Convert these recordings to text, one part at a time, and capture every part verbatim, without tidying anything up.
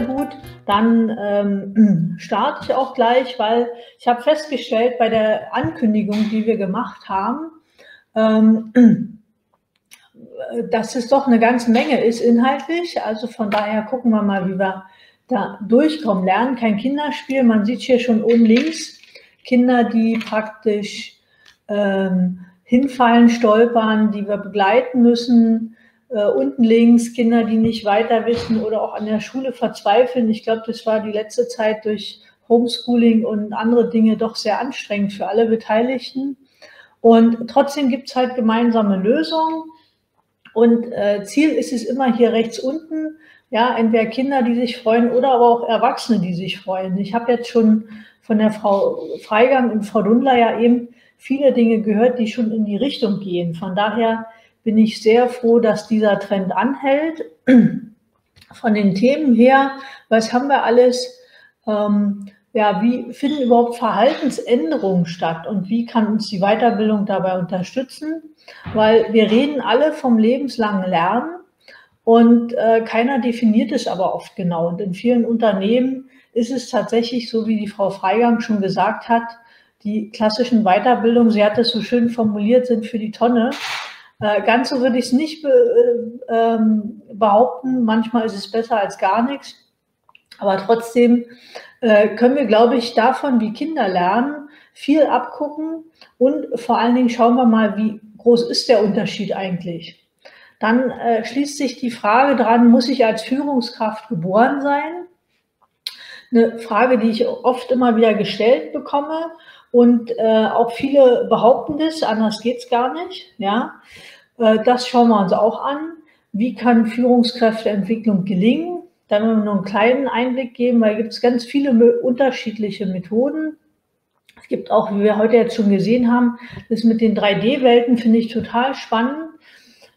sehr gut, dann ähm, starte ich auch gleich, weil ich habe festgestellt bei der Ankündigung, die wir gemacht haben, ähm, dass es doch eine ganze Menge ist inhaltlich. Also von daher gucken wir mal, wie wir da durchkommen. Lernen kein Kinderspiel. Man sieht hier schon oben links Kinder, die praktisch ähm, hinfallen, stolpern, die wir begleiten müssen. Äh, unten links Kinder, die nicht weiter wissen oder auch an der Schule verzweifeln. Ich glaube, das war die letzte Zeit durch Homeschooling und andere Dinge doch sehr anstrengend für alle Beteiligten. Und trotzdem gibt es halt gemeinsame Lösungen. Und äh, Ziel ist es immer hier rechts unten, ja, entweder Kinder, die sich freuen oder aber auch Erwachsene, die sich freuen. Ich habe jetzt schon von der Frau Freigang und Frau Dunler ja eben viele Dinge gehört, die schon in die Richtung gehen. Von daher bin ich sehr froh, dass dieser Trend anhält. Von den Themen her, was haben wir alles? Ähm, ja, wie finden überhaupt Verhaltensänderungen statt und wie kann uns die Weiterbildung dabei unterstützen? Weil wir reden alle vom lebenslangen Lernen und äh, keiner definiert es aber oft genau. Und in vielen Unternehmen ist es tatsächlich, so wie die Frau Freigang schon gesagt hat, die klassischen Weiterbildungen, sie hat es so schön formuliert, sind für die Tonne. Äh, ganz so würde ich es nicht be ähm, behaupten. Manchmal ist es besser als gar nichts. Aber trotzdem äh, können wir, glaube ich, davon, wie Kinder lernen, viel abgucken. Und vor allen Dingen schauen wir mal, wie groß ist der Unterschied eigentlich. Dann äh, schließt sich die Frage dran, muss ich als Führungskraft geboren sein? Eine Frage, die ich oft immer wieder gestellt bekomme. Und äh, auch viele behaupten das, anders geht es gar nicht. Ja? Äh, das schauen wir uns auch an. Wie kann Führungskräfteentwicklung gelingen? Dann wollen wir nur einen kleinen Einblick geben, weil es ganz viele unterschiedliche Methoden. Es gibt auch, wie wir heute jetzt schon gesehen haben, das mit den drei D Welten finde ich total spannend.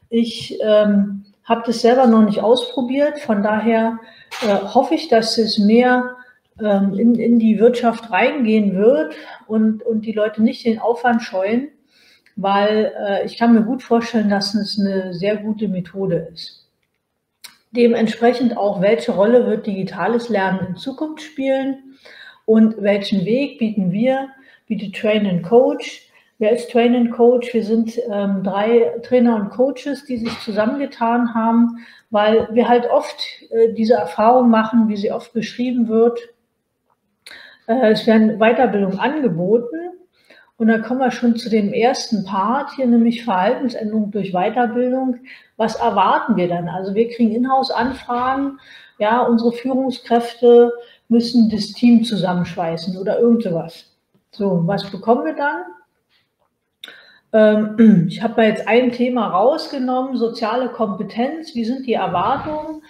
Ich ähm, habe das selber noch nicht ausprobiert, von daher äh, hoffe ich, dass es mehr In, in die Wirtschaft reingehen wird und, und die Leute nicht den Aufwand scheuen, weil äh, ich kann mir gut vorstellen, dass es eine sehr gute Methode ist. Dementsprechend auch, welche Rolle wird digitales Lernen in Zukunft spielen und welchen Weg bieten wir, bietet Train and Coach. Wer ist Train and Coach? Wir sind ähm, drei Trainer und Coaches, die sich zusammengetan haben, weil wir halt oft äh, diese Erfahrung machen, wie sie oft beschrieben wird. Es werden Weiterbildungen angeboten und dann kommen wir schon zu dem ersten Part hier, nämlich Verhaltensänderung durch Weiterbildung. Was erwarten wir dann? Also wir kriegen Inhouse-Anfragen, ja, unsere Führungskräfte müssen das Team zusammenschweißen oder irgend sowas. So, was bekommen wir dann? Ähm, ich habe da jetzt ein Thema rausgenommen, soziale Kompetenz. Wie sind die Erwartungen?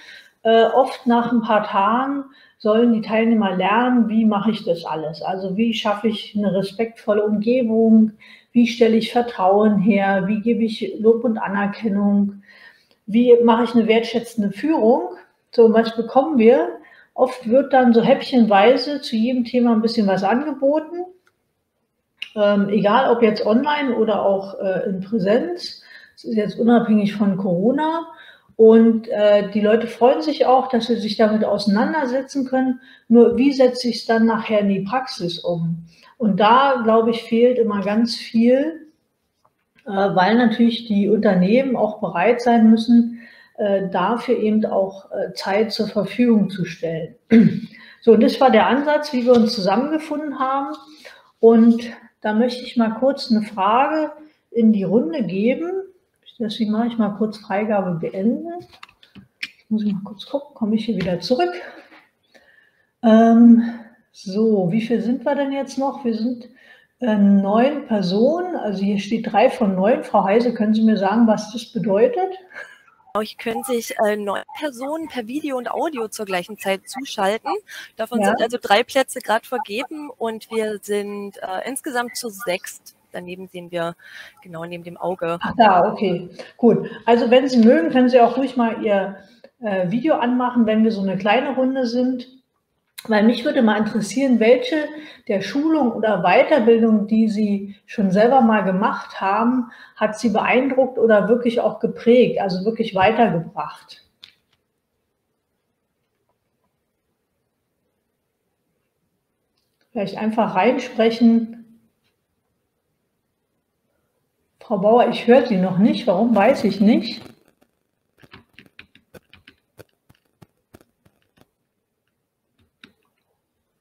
Äh, oft nach ein paar Tagen sollen die Teilnehmer lernen, wie mache ich das alles? Also wie schaffe ich eine respektvolle Umgebung? Wie stelle ich Vertrauen her? Wie gebe ich Lob und Anerkennung? Wie mache ich eine wertschätzende Führung? So, was bekommen wir? Oft wird dann so häppchenweise zu jedem Thema ein bisschen was angeboten. Ähm, egal, ob jetzt online oder auch äh, in Präsenz. Das ist jetzt unabhängig von Corona. Und äh, die Leute freuen sich auch, dass sie sich damit auseinandersetzen können. Nur wie setze ich es dann nachher in die Praxis um? Und da, glaube ich, fehlt immer ganz viel, äh, weil natürlich die Unternehmen auch bereit sein müssen, äh, dafür eben auch äh, Zeit zur Verfügung zu stellen. So, und das war der Ansatz, wie wir uns zusammengefunden haben. Und da möchte ich mal kurz eine Frage in die Runde geben. Deswegen mache ich mal kurz Freigabe beenden. Jetzt muss ich mal kurz gucken, komme ich hier wieder zurück. Ähm, so, wie viel sind wir denn jetzt noch? Wir sind äh, neun Personen, also hier steht drei von neun. Frau Heise, können Sie mir sagen, was das bedeutet? Euch können sich äh, neun Personen per Video und Audio zur gleichen Zeit zuschalten. Davon ja. sind also drei Plätze gerade vergeben und wir sind äh, insgesamt zu sechst. Daneben sehen wir genau neben dem Auge. Ach da, okay, gut. Also wenn Sie mögen, können Sie auch ruhig mal Ihr äh, Video anmachen, wenn wir so eine kleine Runde sind. Weil mich würde mal interessieren, welche der Schulung oder Weiterbildung, die Sie schon selber mal gemacht haben, hat Sie beeindruckt oder wirklich auch geprägt, also wirklich weitergebracht? Vielleicht einfach reinsprechen. Frau Bauer, ich höre Sie noch nicht. Warum, weiß ich nicht.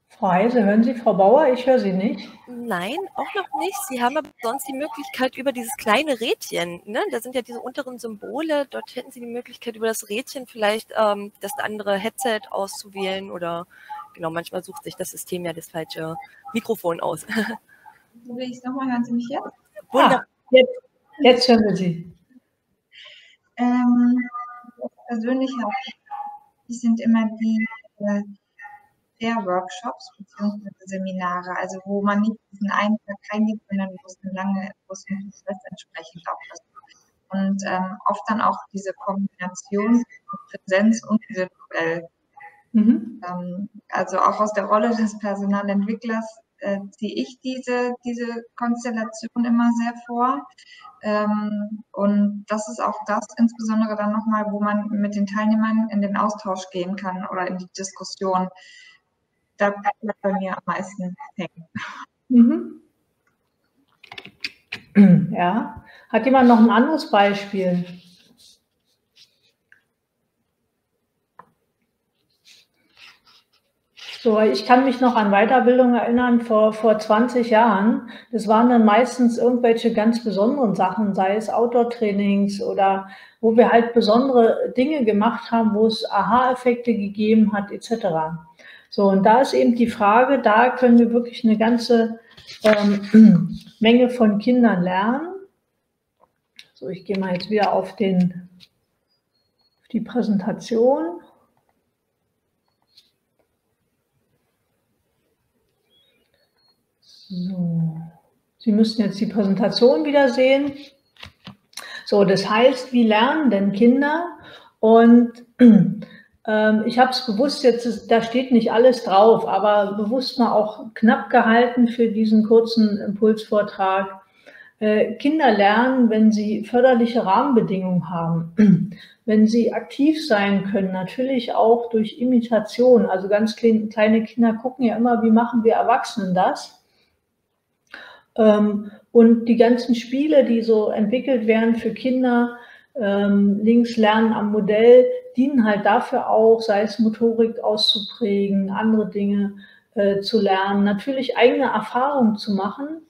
Frau Heise, hören Sie Frau Bauer? Ich höre Sie nicht. Nein, auch noch nicht. Sie haben aber sonst die Möglichkeit über dieses kleine Rädchen, ne? Da sind ja diese unteren Symbole, dort hätten Sie die Möglichkeit, über das Rädchen vielleicht ähm, das andere Headset auszuwählen oder genau, manchmal sucht sich das System ja das falsche Mikrofon aus. Probiere ich es nochmal, hören Sie mich jetzt? Ah, jetzt, jetzt hören wir Sie. Ähm, persönlich habe ich, sind immer die äh, Workshops bzw. Seminare, also wo man nicht diesen einen Tag reingeht, sondern wo es einen langen Prozess entsprechend auch ist. Und ähm, oft dann auch diese Kombination Präsenz und virtuell. Mhm. Ähm, also auch aus der Rolle des Personalentwicklers äh, ziehe ich diese, diese Konstellation immer sehr vor. Ähm, und das ist auch das insbesondere dann nochmal, wo man mit den Teilnehmern in den Austausch gehen kann oder in die Diskussion. Da bleibt bei mir am meisten hängen. Mhm. Ja. Hat jemand noch ein anderes Beispiel? So, ich kann mich noch an Weiterbildung erinnern vor, vor zwanzig Jahren. Das waren dann meistens irgendwelche ganz besonderen Sachen, sei es Outdoor-Trainings oder wo wir halt besondere Dinge gemacht haben, wo es Aha-Effekte gegeben hat, et cetera. So, und da ist eben die Frage, da können wir wirklich eine ganze ähm, Menge von Kindern lernen. So, ich gehe mal jetzt wieder auf, den, auf die Präsentation. So, Sie müssen jetzt die Präsentation wieder sehen. So, das heißt, wie lernen denn Kinder? Und ich habe es bewusst jetzt, da steht nicht alles drauf, aber bewusst mal auch knapp gehalten für diesen kurzen Impulsvortrag. Kinder lernen, wenn sie förderliche Rahmenbedingungen haben, wenn sie aktiv sein können, natürlich auch durch Imitation. Also ganz kleine Kinder gucken ja immer, wie machen wir Erwachsenen das? Und die ganzen Spiele, die so entwickelt werden für Kinder, links lernen am Modell, dienen halt dafür auch, sei es Motorik auszuprägen, andere Dinge äh, zu lernen, natürlich eigene Erfahrungen zu machen.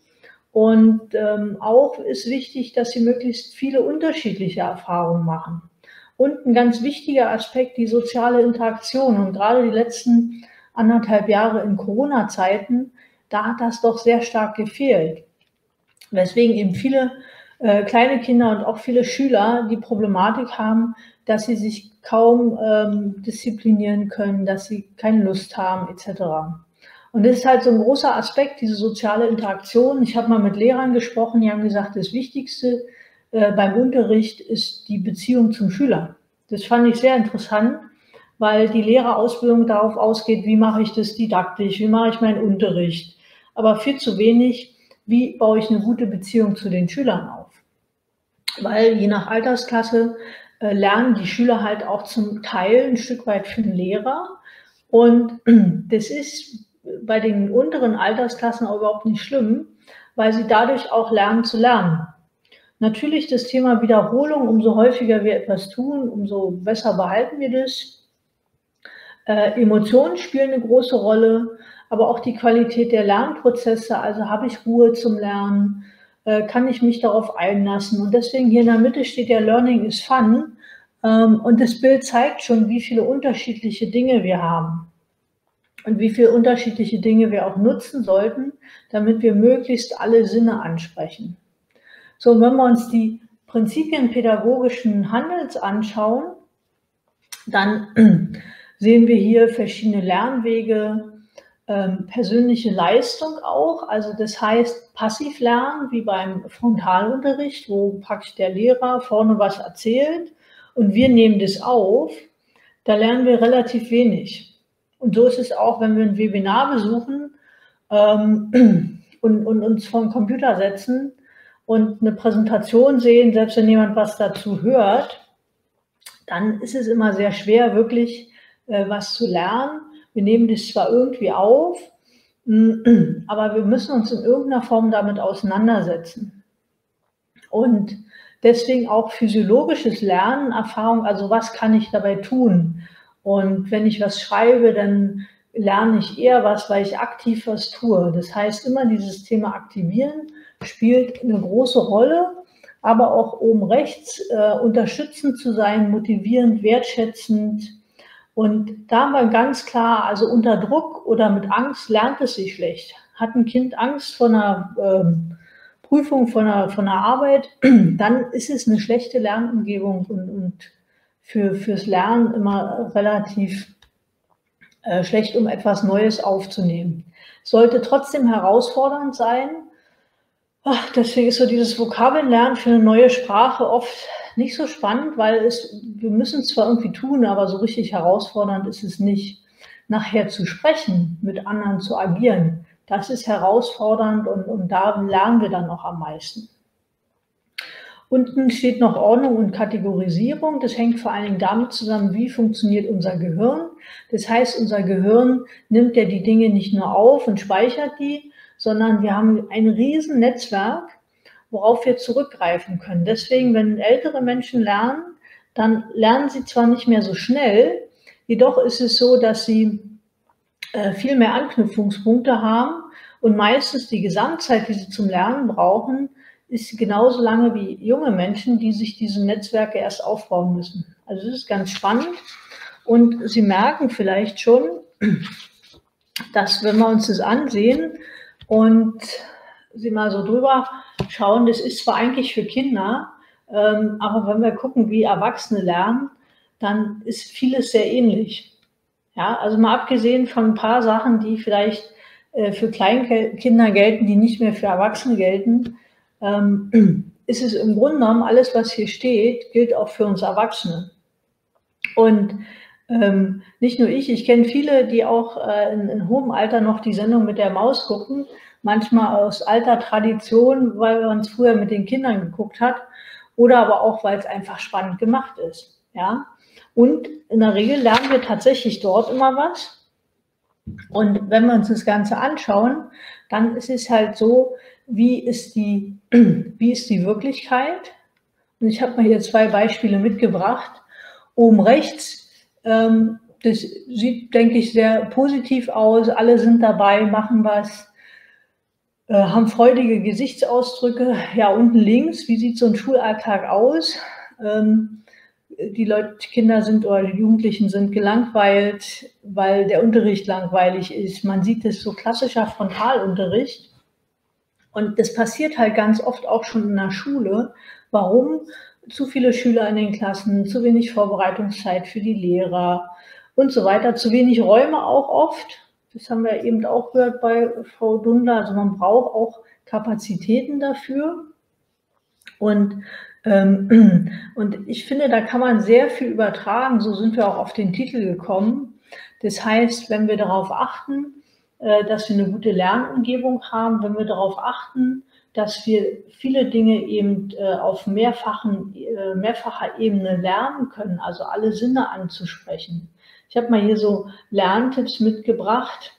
Und ähm, auch ist wichtig, dass sie möglichst viele unterschiedliche Erfahrungen machen. Und ein ganz wichtiger Aspekt, die soziale Interaktion. Und gerade die letzten anderthalb Jahre in Corona-Zeiten, da hat das doch sehr stark gefehlt. Weswegen eben viele äh, kleine Kinder und auch viele Schüler die Problematik haben, dass sie sich kaum ähm, disziplinieren können, dass sie keine Lust haben, et cetera. Und das ist halt so ein großer Aspekt, diese soziale Interaktion. Ich habe mal mit Lehrern gesprochen, die haben gesagt, das Wichtigste äh, beim Unterricht ist die Beziehung zum Schüler. Das fand ich sehr interessant, weil die Lehrerausbildung darauf ausgeht, wie mache ich das didaktisch, wie mache ich meinen Unterricht. Aber viel zu wenig, wie baue ich eine gute Beziehung zu den Schülern auf. Weil je nach Altersklasse lernen die Schüler halt auch zum Teil ein Stück weit für den Lehrer. Und das ist bei den unteren Altersklassen auch überhaupt nicht schlimm, weil sie dadurch auch lernen zu lernen. Natürlich das Thema Wiederholung, umso häufiger wir etwas tun, umso besser behalten wir das. Äh, Emotionen spielen eine große Rolle, aber auch die Qualität der Lernprozesse, also habe ich Ruhe zum Lernen, kann ich mich darauf einlassen. Und deswegen hier in der Mitte steht ja Learning is Fun. Und das Bild zeigt schon, wie viele unterschiedliche Dinge wir haben und wie viele unterschiedliche Dinge wir auch nutzen sollten, damit wir möglichst alle Sinne ansprechen. So, und wenn wir uns die Prinzipien pädagogischen Handelns anschauen, dann sehen wir hier verschiedene Lernwege, Ähm, persönliche Leistung auch, also das heißt passiv lernen, wie beim Frontalunterricht, wo praktisch der Lehrer vorne was erzählt und wir nehmen das auf, da lernen wir relativ wenig. Und so ist es auch, wenn wir ein Webinar besuchen ähm, und, und uns vor den Computer setzen und eine Präsentation sehen, selbst wenn jemand was dazu hört, dann ist es immer sehr schwer, wirklich äh, was zu lernen. Wir nehmen das zwar irgendwie auf, Aber wir müssen uns in irgendeiner Form damit auseinandersetzen. Und deswegen auch physiologisches Lernen, Erfahrung, also was kann ich dabei tun? Und wenn ich was schreibe, dann lerne ich eher was, weil ich aktiv was tue. Das heißt, immer dieses Thema aktivieren spielt eine große Rolle, aber auch oben rechts äh, unterstützend zu sein, motivierend, wertschätzend. Und da haben wir ganz klar, also unter Druck oder mit Angst lernt es sich schlecht. Hat ein Kind Angst vor einer ähm, Prüfung, von einer, von einer Arbeit, dann ist es eine schlechte Lernumgebung und, und für, fürs Lernen immer relativ äh, schlecht, um etwas Neues aufzunehmen. Sollte trotzdem herausfordernd sein. Ach, deswegen ist so dieses Vokabellernen für eine neue Sprache oft nicht so spannend, weil es, wir müssen es zwar irgendwie tun, aber so richtig herausfordernd ist es nicht. Nachher zu sprechen, mit anderen zu agieren, das ist herausfordernd und, und da lernen wir dann noch am meisten. Unten steht noch Ordnung und Kategorisierung. Das hängt vor allen Dingen damit zusammen, wie funktioniert unser Gehirn. Das heißt, unser Gehirn nimmt ja die Dinge nicht nur auf und speichert die, sondern wir haben ein riesen Netzwerk, worauf wir zurückgreifen können. Deswegen, wenn ältere Menschen lernen, dann lernen sie zwar nicht mehr so schnell, jedoch ist es so, dass sie äh, viel mehr Anknüpfungspunkte haben und meistens die Gesamtzeit, die sie zum Lernen brauchen, ist genauso lange wie junge Menschen, die sich diese Netzwerke erst aufbauen müssen. Also es ist ganz spannend und Sie merken vielleicht schon, dass wenn wir uns das ansehen, und Sie mal so drüber schauen, das ist zwar eigentlich für Kinder, ähm, aber wenn wir gucken, wie Erwachsene lernen, dann ist vieles sehr ähnlich. Ja, also mal abgesehen von ein paar Sachen, die vielleicht äh, für Kleinkinder gelten, die nicht mehr für Erwachsene gelten, ähm, ist es im Grunde genommen, alles, was hier steht, gilt auch für uns Erwachsene. Und Ähm, nicht nur ich, ich kenne viele, die auch äh, in, in hohem Alter noch die Sendung mit der Maus gucken, manchmal aus alter Tradition, weil man es früher mit den Kindern geguckt hat oder aber auch, weil es einfach spannend gemacht ist. Ja? Und in der Regel lernen wir tatsächlich dort immer was. Und wenn wir uns das Ganze anschauen, dann ist es halt so, wie ist die, wie ist die Wirklichkeit? Und ich habe mir hier zwei Beispiele mitgebracht. Oben rechts, das sieht, denke ich, sehr positiv aus. Alle sind dabei, machen was, haben freudige Gesichtsausdrücke. Ja, unten links, wie sieht so ein Schulalltag aus? Die Leute, Kinder sind oder die Jugendlichen sind gelangweilt, weil der Unterricht langweilig ist. Man sieht das so klassischer Frontalunterricht. Und das passiert halt ganz oft auch schon in der Schule. Warum? Zu viele Schüler in den Klassen, zu wenig Vorbereitungszeit für die Lehrer und so weiter, zu wenig Räume auch oft. Das haben wir eben auch gehört bei Frau Dunler. Also man braucht auch Kapazitäten dafür. Und, ähm, und ich finde, da kann man sehr viel übertragen. So sind wir auch auf den Titel gekommen. Das heißt, wenn wir darauf achten, äh, dass wir eine gute Lernumgebung haben, wenn wir darauf achten, dass wir viele Dinge eben äh, auf mehrfachen, äh, mehrfacher Ebene lernen können, also alle Sinne anzusprechen. Ich habe mal hier so Lerntipps mitgebracht.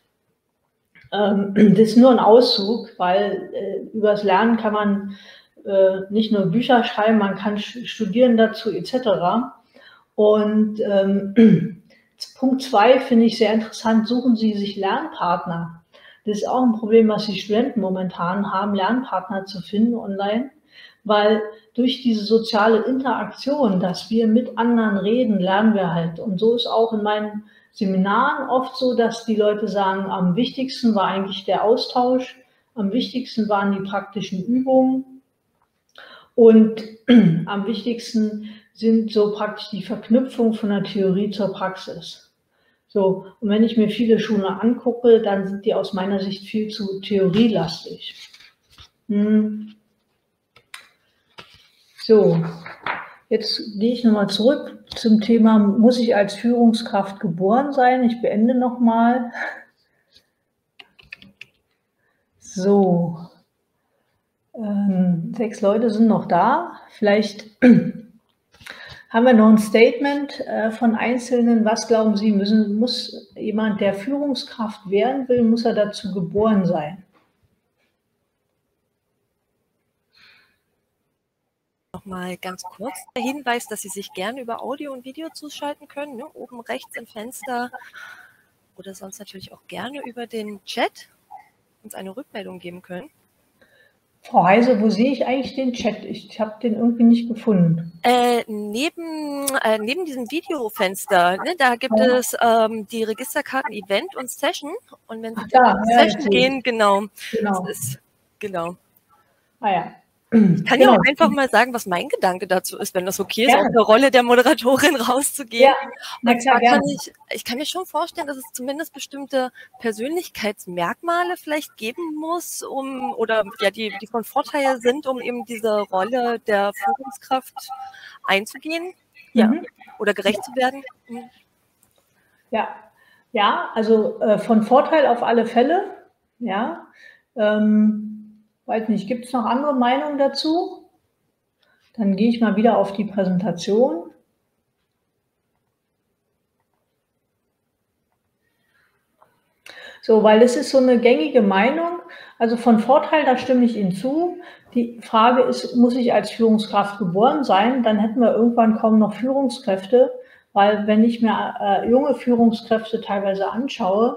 Ähm, das ist nur ein Auszug, weil äh, übers Lernen kann man äh, nicht nur Bücher schreiben, man kann studieren dazu et cetera. Und ähm, Punkt zwei finde ich sehr interessant, suchen Sie sich Lernpartner. Das ist auch ein Problem, was die Studenten momentan haben, Lernpartner zu finden online, weil durch diese soziale Interaktion, dass wir mit anderen reden, lernen wir halt. Und so ist auch in meinen Seminaren oft so, dass die Leute sagen, am wichtigsten war eigentlich der Austausch, am wichtigsten waren die praktischen Übungen und am wichtigsten sind so praktisch die Verknüpfung von der Theorie zur Praxis. So, und wenn ich mir viele Schulen angucke, dann sind die aus meiner Sicht viel zu theorielastig. Hm. So, jetzt gehe ich nochmal zurück zum Thema, muss ich als Führungskraft geboren sein? Ich beende nochmal. So, ähm, sechs Leute sind noch da. Vielleicht haben wir noch ein Statement von Einzelnen. Was glauben Sie, müssen, muss jemand, der Führungskraft werden will, muss er dazu geboren sein? Nochmal ganz kurz der Hinweis, dass Sie sich gerne über Audio und Video zuschalten können, ne? Oben rechts im Fenster oder sonst natürlich auch gerne über den Chat uns eine Rückmeldung geben können. Frau Heise, wo sehe ich eigentlich den Chat? Ich habe den irgendwie nicht gefunden. Äh, neben, äh, neben diesem Videofenster, ne, da gibt ja. es ähm, die Registerkarten Event und Session. Und wenn Sie Ach, da, in ja, Session gehen, genau. Genau. Das ist, genau. Ah, ja. Ich kann genau. ja auch einfach mal sagen, was mein Gedanke dazu ist, wenn das okay ist, aus der Rolle der Moderatorin rauszugehen. Ja, und zwar kann ich, ich kann mir schon vorstellen, dass es zumindest bestimmte Persönlichkeitsmerkmale vielleicht geben muss, um oder ja, die, die von Vorteil sind, um eben diese Rolle der Führungskraft einzugehen, ja, mhm. oder gerecht zu werden. Mhm. Ja, ja, also äh, von Vorteil auf alle Fälle, ja. Ähm, Weiß nicht, gibt es noch andere Meinungen dazu? Dann gehe ich mal wieder auf die Präsentation. So, weil es ist so eine gängige Meinung. Also von Vorteil, da stimme ich Ihnen zu. Die Frage ist, muss ich als Führungskraft geboren sein? Dann hätten wir irgendwann kaum noch Führungskräfte, weil wenn ich mir äh, junge Führungskräfte teilweise anschaue,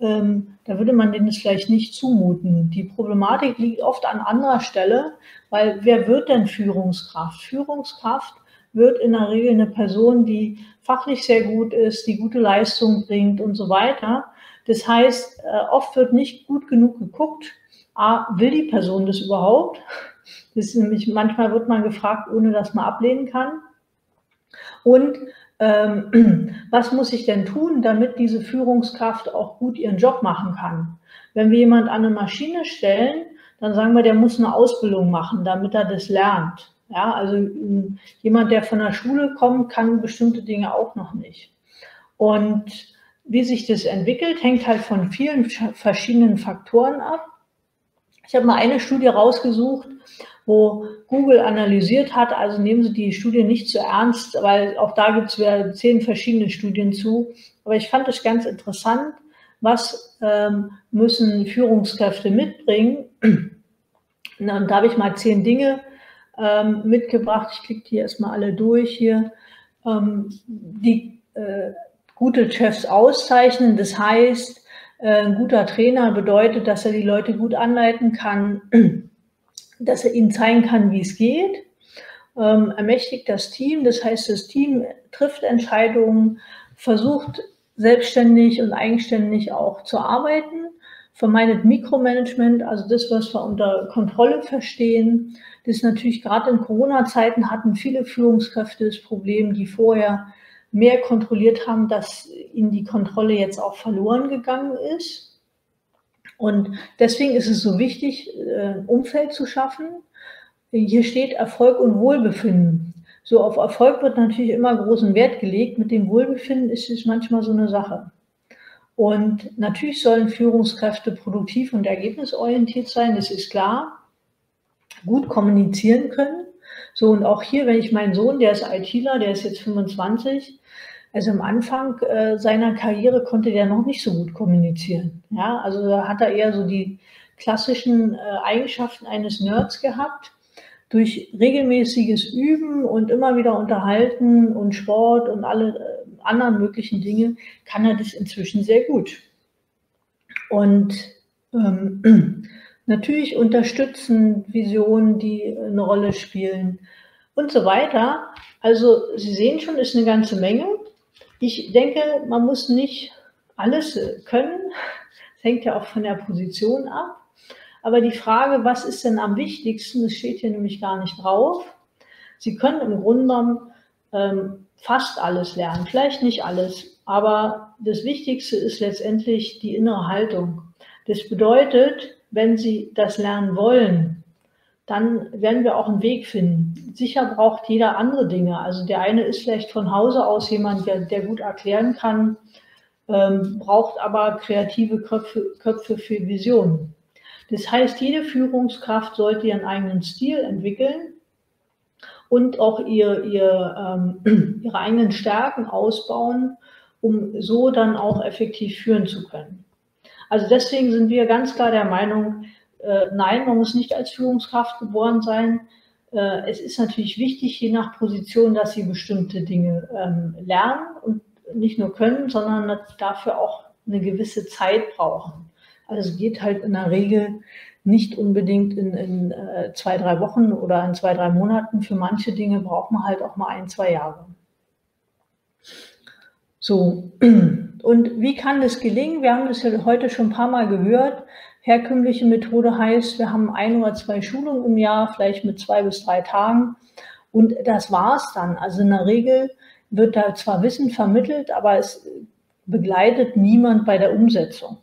Ähm, da würde man denen das vielleicht nicht zumuten. Die Problematik liegt oft an anderer Stelle, weil wer wird denn Führungskraft? Führungskraft wird in der Regel eine Person, die fachlich sehr gut ist, die gute Leistung bringt und so weiter. Das heißt, äh, oft wird nicht gut genug geguckt, A, will die Person das überhaupt? Das ist nämlich, manchmal wird man gefragt, ohne dass man ablehnen kann. Und was muss ich denn tun, damit diese Führungskraft auch gut ihren Job machen kann? Wenn wir jemanden an eine Maschine stellen, dann sagen wir, der muss eine Ausbildung machen, damit er das lernt. Ja, also jemand, der von der Schule kommt, kann bestimmte Dinge auch noch nicht. Und wie sich das entwickelt, hängt halt von vielen verschiedenen Faktoren ab. Ich habe mal eine Studie rausgesucht, wo Google analysiert hat, also nehmen Sie die Studie nicht zu ernst, weil auch da gibt es wieder zehn verschiedene Studien zu. Aber ich fand das ganz interessant, was ähm, müssen Führungskräfte mitbringen. Na, und da habe ich mal zehn Dinge ähm, mitgebracht. Ich klicke die erstmal alle durch hier. Ähm, die äh, gute Chefs auszeichnen, das heißt, äh, ein guter Trainer bedeutet, dass er die Leute gut anleiten kann, dass er ihnen zeigen kann, wie es geht. Ähm, ermächtigt das Team, das heißt, das Team trifft Entscheidungen, versucht selbstständig und eigenständig auch zu arbeiten, vermeidet Mikromanagement, also das, was wir unter Kontrolle verstehen. Das ist natürlich gerade in Corona-Zeiten hatten viele Führungskräfte das Problem, die vorher mehr kontrolliert haben, dass ihnen die Kontrolle jetzt auch verloren gegangen ist. Und deswegen ist es so wichtig, ein Umfeld zu schaffen. Hier steht Erfolg und Wohlbefinden. So auf Erfolg wird natürlich immer großen Wert gelegt. Mit dem Wohlbefinden ist es manchmal so eine Sache. Und natürlich sollen Führungskräfte produktiv und ergebnisorientiert sein, das ist klar. Gut kommunizieren können. So und auch hier, wenn ich meinen Sohn, der ist ITler, der ist jetzt fünfundzwanzig, also am Anfang äh, seiner Karriere konnte der noch nicht so gut kommunizieren. Ja? Also da hat er eher so die klassischen äh, Eigenschaften eines Nerds gehabt. Durch regelmäßiges Üben und immer wieder Unterhalten und Sport und alle äh, anderen möglichen Dinge kann er das inzwischen sehr gut. Und ähm, natürlich unterstützen Visionen, die eine Rolle spielen und so weiter. Also Sie sehen schon, ist eine ganze Menge. Ich denke, man muss nicht alles können. Das hängt ja auch von der Position ab. Aber die Frage, was ist denn am wichtigsten, das steht hier nämlich gar nicht drauf. Sie können im Grunde genommen ähm, fast alles lernen, vielleicht nicht alles. Aber das Wichtigste ist letztendlich die innere Haltung. Das bedeutet, wenn Sie das lernen wollen, dann werden wir auch einen Weg finden. Sicher braucht jeder andere Dinge. Also der eine ist vielleicht von Hause aus jemand, der, der gut erklären kann, ähm, braucht aber kreative Köpfe, Köpfe für Visionen. Das heißt, jede Führungskraft sollte ihren eigenen Stil entwickeln und auch ihr, ihr, ähm, ihre eigenen Stärken ausbauen, um so dann auch effektiv führen zu können. Also deswegen sind wir ganz klar der Meinung, äh, nein, man muss nicht als Führungskraft geboren sein. Äh, es ist natürlich wichtig, je nach Position, dass sie bestimmte Dinge ähm, lernen und nicht nur können, sondern dafür auch eine gewisse Zeit brauchen. Also es geht halt in der Regel nicht unbedingt in, in äh, zwei, drei Wochen oder in zwei, drei Monaten. Für manche Dinge braucht man halt auch mal ein, zwei Jahre. So, und wie kann das gelingen? Wir haben das ja heute schon ein paar Mal gehört. Herkömmliche Methode heißt, wir haben ein oder zwei Schulungen im Jahr, vielleicht mit zwei bis drei Tagen. Und das war es dann. Also in der Regel wird da zwar Wissen vermittelt, aber es begleitet niemand bei der Umsetzung.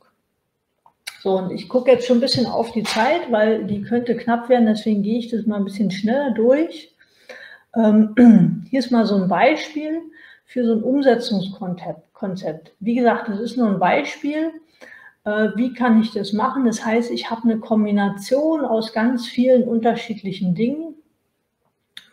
So, und ich gucke jetzt schon ein bisschen auf die Zeit, weil die könnte knapp werden, deswegen gehe ich das mal ein bisschen schneller durch. Ähm, hier ist mal so ein Beispiel für so ein Umsetzungskonzept. Wie gesagt, das ist nur ein Beispiel. Äh, wie kann ich das machen? Das heißt, ich habe eine Kombination aus ganz vielen unterschiedlichen Dingen,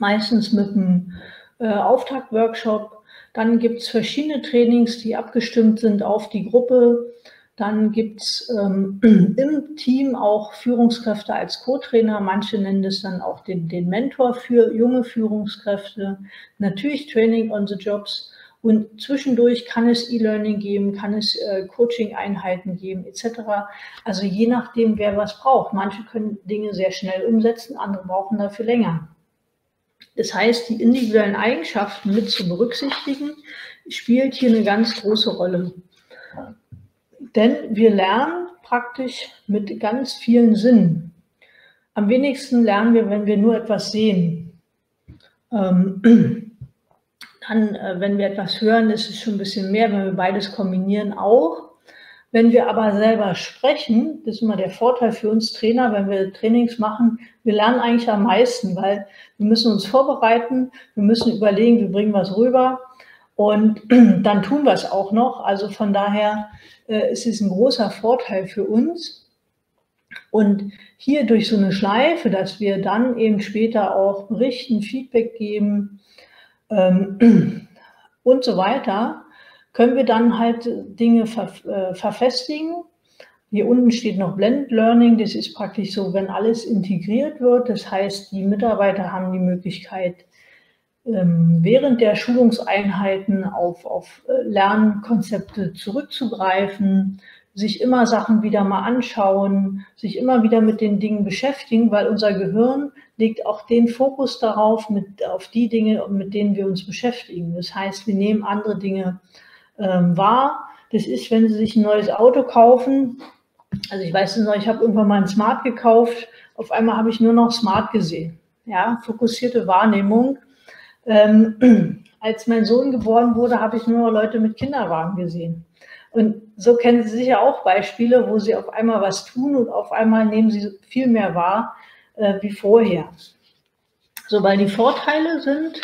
meistens mit einem äh, Auftaktworkshop. Dann gibt es verschiedene Trainings, die abgestimmt sind auf die Gruppe. Dann gibt es ähm, im Team auch Führungskräfte als Co-Trainer. Manche nennen das dann auch den, den Mentor für junge Führungskräfte. Natürlich Training on the Jobs. Und zwischendurch kann es E-Learning geben, kann es äh, Coaching-Einheiten geben et cetera. Also je nachdem, wer was braucht. Manche können Dinge sehr schnell umsetzen, andere brauchen dafür länger. Das heißt, die individuellen Eigenschaften mit zu berücksichtigen, spielt hier eine ganz große Rolle. Denn wir lernen praktisch mit ganz vielen Sinnen. Am wenigsten lernen wir, wenn wir nur etwas sehen. Ähm, dann, äh, wenn wir etwas hören, ist es schon ein bisschen mehr, wenn wir beides kombinieren auch. Wenn wir aber selber sprechen, das ist immer der Vorteil für uns Trainer, wenn wir Trainings machen, wir lernen eigentlich am meisten, weil wir müssen uns vorbereiten, wir müssen überlegen, wir bringen was rüber. Und dann tun wir es auch noch. Also von daher äh, ist es ein großer Vorteil für uns. Und hier durch so eine Schleife, dass wir dann eben später auch berichten, Feedback geben ähm, und so weiter, können wir dann halt Dinge ver, äh, verfestigen. Hier unten steht noch Blended Learning. Das ist praktisch so, wenn alles integriert wird. Das heißt, die Mitarbeiter haben die Möglichkeit, während der Schulungseinheiten auf, auf Lernkonzepte zurückzugreifen, sich immer Sachen wieder mal anschauen, sich immer wieder mit den Dingen beschäftigen, weil unser Gehirn legt auch den Fokus darauf, mit, auf die Dinge, mit denen wir uns beschäftigen. Das heißt, wir nehmen andere Dinge ähm, wahr. Das ist, wenn Sie sich ein neues Auto kaufen, also ich weiß nicht, ich habe irgendwann mal ein Smart gekauft, auf einmal habe ich nur noch Smart gesehen. Ja, fokussierte Wahrnehmung. Ähm, als mein Sohn geboren wurde, habe ich nur Leute mit Kinderwagen gesehen. Und so kennen Sie sicher auch Beispiele, wo Sie auf einmal was tun und auf einmal nehmen Sie viel mehr wahr äh, wie vorher. So, weil die Vorteile sind,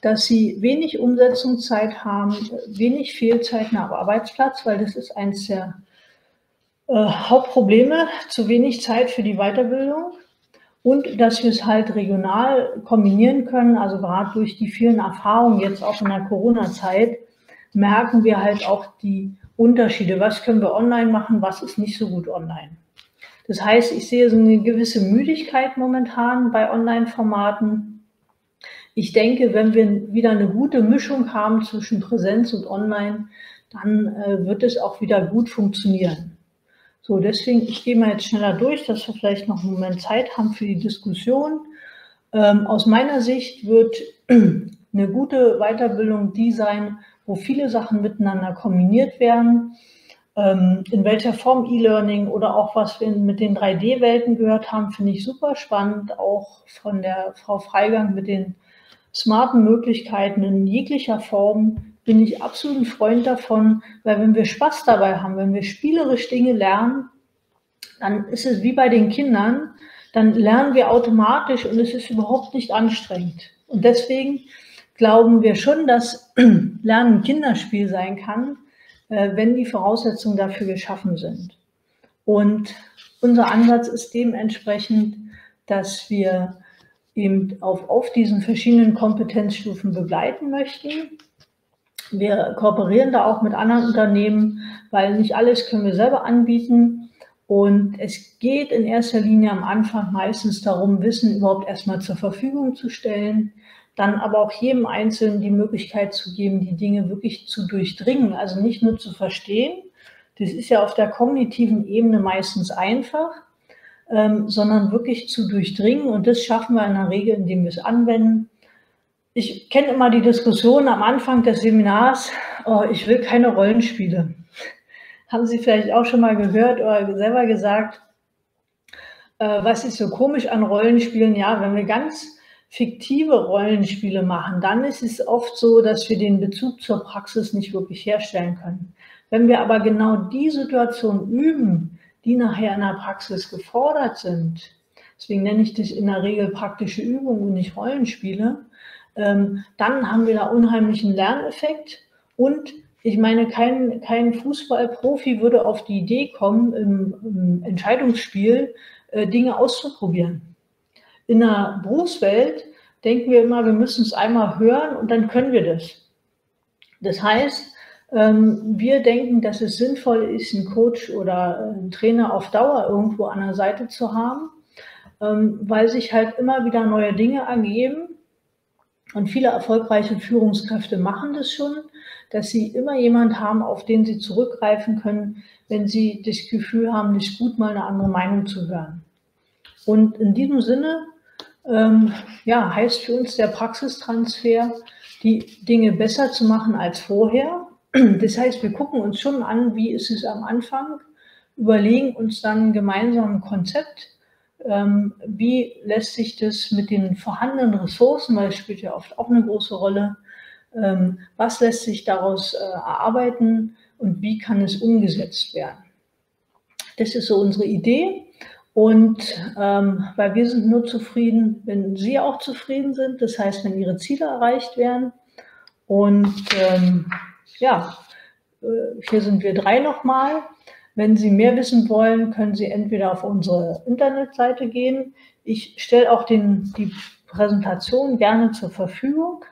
dass Sie wenig Umsetzungszeit haben, wenig Fehlzeiten am Arbeitsplatz, weil das ist eines der äh, Hauptprobleme, zu wenig Zeit für die Weiterbildung. Und dass wir es halt regional kombinieren können, also gerade durch die vielen Erfahrungen jetzt auch in der Corona-Zeit, merken wir halt auch die Unterschiede. Was können wir online machen, was ist nicht so gut online? Das heißt, ich sehe so eine gewisse Müdigkeit momentan bei Online-Formaten. Ich denke, wenn wir wieder eine gute Mischung haben zwischen Präsenz und Online, dann äh, wird es auch wieder gut funktionieren. So, deswegen, ich gehe mal jetzt schneller durch, dass wir vielleicht noch einen Moment Zeit haben für die Diskussion. Ähm, aus meiner Sicht wird eine gute Weiterbildung die sein, wo viele Sachen miteinander kombiniert werden. Ähm, in welcher Form E-Learning oder auch was wir mit den drei D Welten gehört haben, finde ich super spannend. Auch von der Frau Freigang mit den smarten Möglichkeiten in jeglicher Form. Bin ich absolut ein Freund davon, weil wenn wir Spaß dabei haben, wenn wir spielerisch Dinge lernen, dann ist es wie bei den Kindern, dann lernen wir automatisch und es ist überhaupt nicht anstrengend. Und deswegen glauben wir schon, dass Lernen ein Kinderspiel sein kann, wenn die Voraussetzungen dafür geschaffen sind. Und unser Ansatz ist dementsprechend, dass wir eben auf, auf diesen verschiedenen Kompetenzstufen begleiten möchten. Wir kooperieren da auch mit anderen Unternehmen, weil nicht alles können wir selber anbieten. Und es geht in erster Linie am Anfang meistens darum, Wissen überhaupt erstmal zur Verfügung zu stellen, dann aber auch jedem Einzelnen die Möglichkeit zu geben, die Dinge wirklich zu durchdringen, also nicht nur zu verstehen. Das ist ja auf der kognitiven Ebene meistens einfach, ähm, sondern wirklich zu durchdringen. Und das schaffen wir in der Regel, indem wir es anwenden. Ich kenne immer die Diskussion am Anfang des Seminars, oh, ich will keine Rollenspiele. Haben Sie vielleicht auch schon mal gehört oder selber gesagt, äh, was ist so komisch an Rollenspielen? Ja, wenn wir ganz fiktive Rollenspiele machen, dann ist es oft so, dass wir den Bezug zur Praxis nicht wirklich herstellen können. Wenn wir aber genau die Situation üben, die nachher in der Praxis gefordert sind, deswegen nenne ich das in der Regel praktische Übungen und nicht Rollenspiele, dann haben wir da unheimlichen Lerneffekt. Und ich meine, kein, kein Fußballprofi würde auf die Idee kommen, im, im Entscheidungsspiel äh, Dinge auszuprobieren. In der Berufswelt denken wir immer, wir müssen es einmal hören und dann können wir das. Das heißt, ähm, wir denken, dass es sinnvoll ist, einen Coach oder einen Trainer auf Dauer irgendwo an der Seite zu haben, ähm, weil sich halt immer wieder neue Dinge ergeben. Und viele erfolgreiche Führungskräfte machen das schon, dass sie immer jemanden haben, auf den sie zurückgreifen können, wenn sie das Gefühl haben, nicht gut mal eine andere Meinung zu hören. Und in diesem Sinne ähm, ja, heißt für uns der Praxistransfer, die Dinge besser zu machen als vorher. Das heißt, wir gucken uns schon an, wie ist es am Anfang, überlegen uns dann gemeinsam ein Konzept, wie lässt sich das mit den vorhandenen Ressourcen, weil das spielt ja oft auch eine große Rolle, was lässt sich daraus erarbeiten und wie kann es umgesetzt werden. Das ist so unsere Idee, und weil wir sind nur zufrieden, wenn Sie auch zufrieden sind, das heißt, wenn Ihre Ziele erreicht werden. Und ähm, ja, hier sind wir drei nochmal. Wenn Sie mehr wissen wollen, können Sie entweder auf unsere Internetseite gehen. Ich stelle auch den, die Präsentation gerne zur Verfügung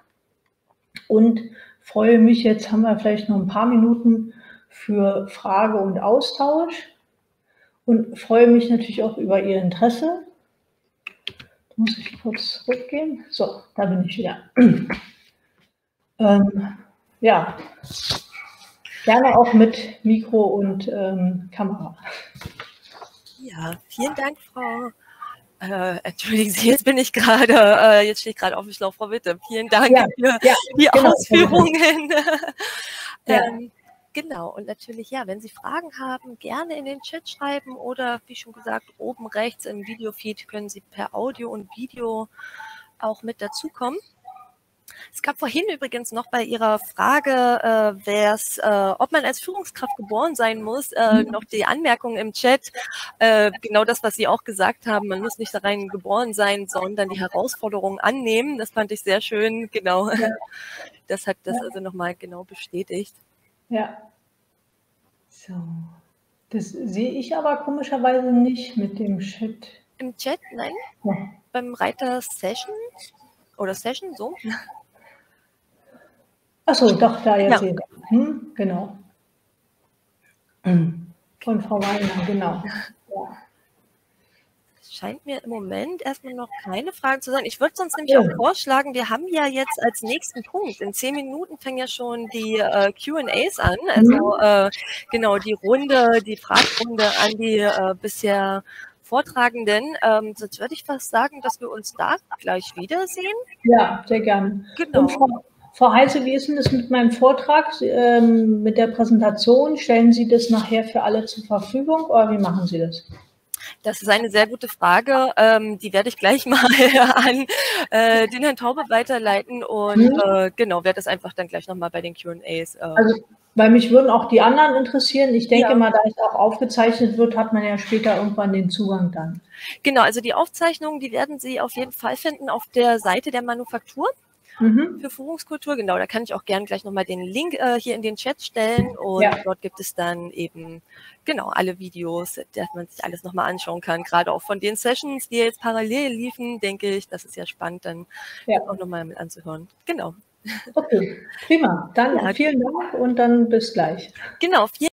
und freue mich, jetzt haben wir vielleicht noch ein paar Minuten für Frage und Austausch, und freue mich natürlich auch über Ihr Interesse. Da muss ich kurz zurückgehen. So, da bin ich wieder. Ähm, ja. Gerne auch mit Mikro und ähm, Kamera. Ja, vielen Dank, Frau. Äh, entschuldigen Sie, jetzt bin ich gerade, äh, jetzt stehe ich gerade auf dem Schlauch, Frau Witte. Vielen Dank ja, für ja, die genau, Ausführungen. Genau. ähm, genau, und natürlich, ja, wenn Sie Fragen haben, gerne in den Chat schreiben, oder wie schon gesagt, oben rechts im Videofeed können Sie per Audio und Video auch mit dazukommen. Es gab vorhin übrigens noch bei Ihrer Frage, äh, wär's, äh, ob man als Führungskraft geboren sein muss, äh, noch die Anmerkung im Chat, äh, genau das, was Sie auch gesagt haben, man muss nicht da rein geboren sein, sondern die Herausforderungen annehmen. Das fand ich sehr schön, genau. Ja. Das hat das ja. also nochmal genau bestätigt. Ja, so. Das sehe ich aber komischerweise nicht mit dem Chat. Im Chat, nein? Ja. Beim Reiter Session? Oder Session, so? Achso, doch, da jetzt. Ja. Hm, genau. Von Frau Weiner, genau. Ja. Scheint mir im Moment erstmal noch keine Fragen zu sein. Ich würde sonst nämlich ja. auch vorschlagen, wir haben ja jetzt als nächsten Punkt, in zehn Minuten fangen ja schon die äh, Q and A's an. Also äh, genau, die Runde, die Fragrunde an die äh, bisher Vortragenden. Ähm, sonst würde ich fast sagen, dass wir uns da gleich wiedersehen. Ja, sehr gerne. Genau. Und Frau, Frau Heise, wie ist denn das mit meinem Vortrag, ähm, mit der Präsentation? Stellen Sie das nachher für alle zur Verfügung, oder wie machen Sie das? Das ist eine sehr gute Frage. Ähm, die werde ich gleich mal an äh, den Herrn Taube weiterleiten, und mhm. äh, genau, werde das einfach dann gleich nochmal bei den Q and A's. Äh, also, weil mich würden auch die anderen interessieren. Ich denke ja. mal, da es auch aufgezeichnet wird, hat man ja später irgendwann den Zugang dann. Genau, also die Aufzeichnungen, die werden Sie auf jeden Fall finden auf der Seite der Manufaktur. mhm. für Führungskultur. Genau, da kann ich auch gerne gleich nochmal den Link äh, hier in den Chat stellen. Und ja. dort gibt es dann eben genau alle Videos, dass man sich alles nochmal anschauen kann. Gerade auch von den Sessions, die jetzt parallel liefen, denke ich, das ist ja spannend, dann ja. auch nochmal mit anzuhören. Genau. Okay, prima. Dann ja, vielen Dank und dann bis gleich. Genau, vielen